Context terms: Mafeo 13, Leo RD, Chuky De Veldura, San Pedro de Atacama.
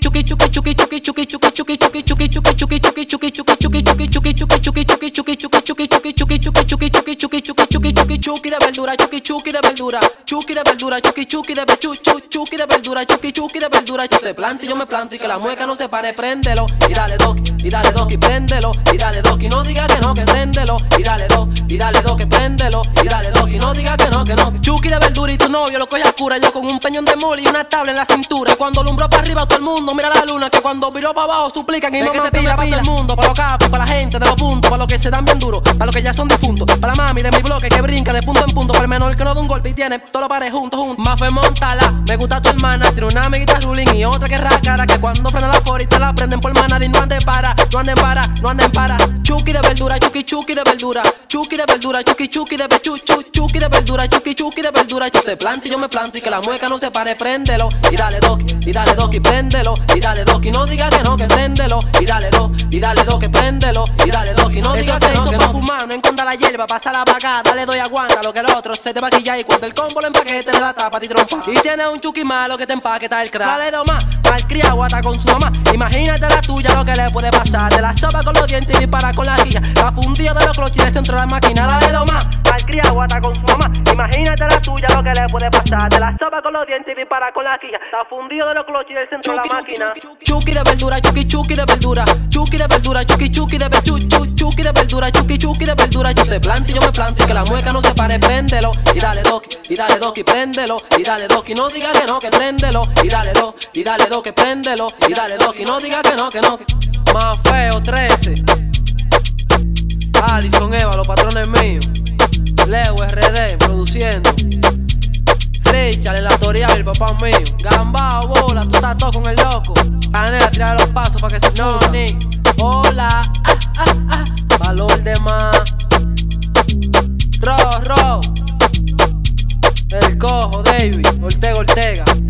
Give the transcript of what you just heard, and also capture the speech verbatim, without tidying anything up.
Chuky Chuky Chuky Chuky Chuky Chuky Chuky Chuky Chuky Chuky Chuky Chuky Chuky Chuky Chuky Chuky Chuky Chuky Chuky Chuky Chuky Chuky Chuky Chuky Chuky Chuky Chuky Chuky de Veldura, Chuky Chuky de Veldura, Chuky de Veldura, Chuky Chuky de Veldura, Chuky de Veldura, Chuky Chuky de Veldura. Te planto y yo me planto y que la mueca no se pare, préndelo y dale dos, y dale dos y préndelo y dale dos y no digas que no, que préndelo y dale dos, y dale dos que préndelo y dale dos y no digas que no, que no. Chuky de Veldura y tu novio lo coge a cura, yo con un peñón de mole y una tabla en la cintura. Cuando alumbró para arriba todo el mundo mira la luna, que cuando viró para abajo suplican y no me pila para el mundo, para los capos, para la gente de los puntos, para los que se dan bien duro, para los que ya son difuntos, para la mami de mi bloque que brinca de punto en punto, para el menor que no da un golpe y tiene todos los pares juntos, juntos. Mafeo montala, me gusta tu hermana, tiene una amiguita ruling y otra que rácara, que cuando frena la fora y te la prenden por manada y no anden para, no anden para, no anden para. Chuky de Veldura, Chuky Chuky de Veldura, Chuky de Veldura, Chuky Chuky de Chu Chu Chuky de Veldura, Chuky Chuky de Veldura. Te planto y yo me planto y que la mueca no se pare, préndelo y dale dos, y dale dos y préndelo y dale dos y no digas que no, que préndelo y dale dos, y dale dos que préndelo y dale dos y no digas que no, que no. Fumar, no enconda la hierba, pasa la vaca, dale dos y aguanta lo que el otro se te va a quillar y cuando el combo lo empaquete le da tapa a ti trompa. Y tiene un chuki malo que te empaqueta el crack, dale dos más, malcriado hasta con su mamá. Imagínate la tuya lo que le puede pasar, te la sopa con los dientes y dispara con la guilla, la fundida de los clochines dentro de la máquina. Dale dos más, malcriado hasta con su mamá. Imagínate la tuya lo que le puede pasar, te la sopa con los dientes y dispara con la guilla, la fundida de los clochines dentro de la máquina. Chuky de Veldura, Chuky Chuky de Veldura, Chuky de Veldura, Chuky Chuky de Veldura, Chuky de Veldura, Chuky Chuky de Veldura. Yo te planto y yo me planto y que la mueca no se pare, préndelo y dale dos, y dale dos y préndelo y dale dos y no digas que no, que préndelo y dale dos, y dale dos que préndelo y dale dos y no digas que no, que no. Mafeo trece, Alison Eva, los patrones míos, Leo R D produciendo, Richard el autorial, el papá mío, Gambao, bola, tú estás todo con el loco, Canela, tira los pasos para que se no, ni, hola, ah, ah, ah, valor de más, Ro, Ro, el cojo, David, Ortega, Ortega.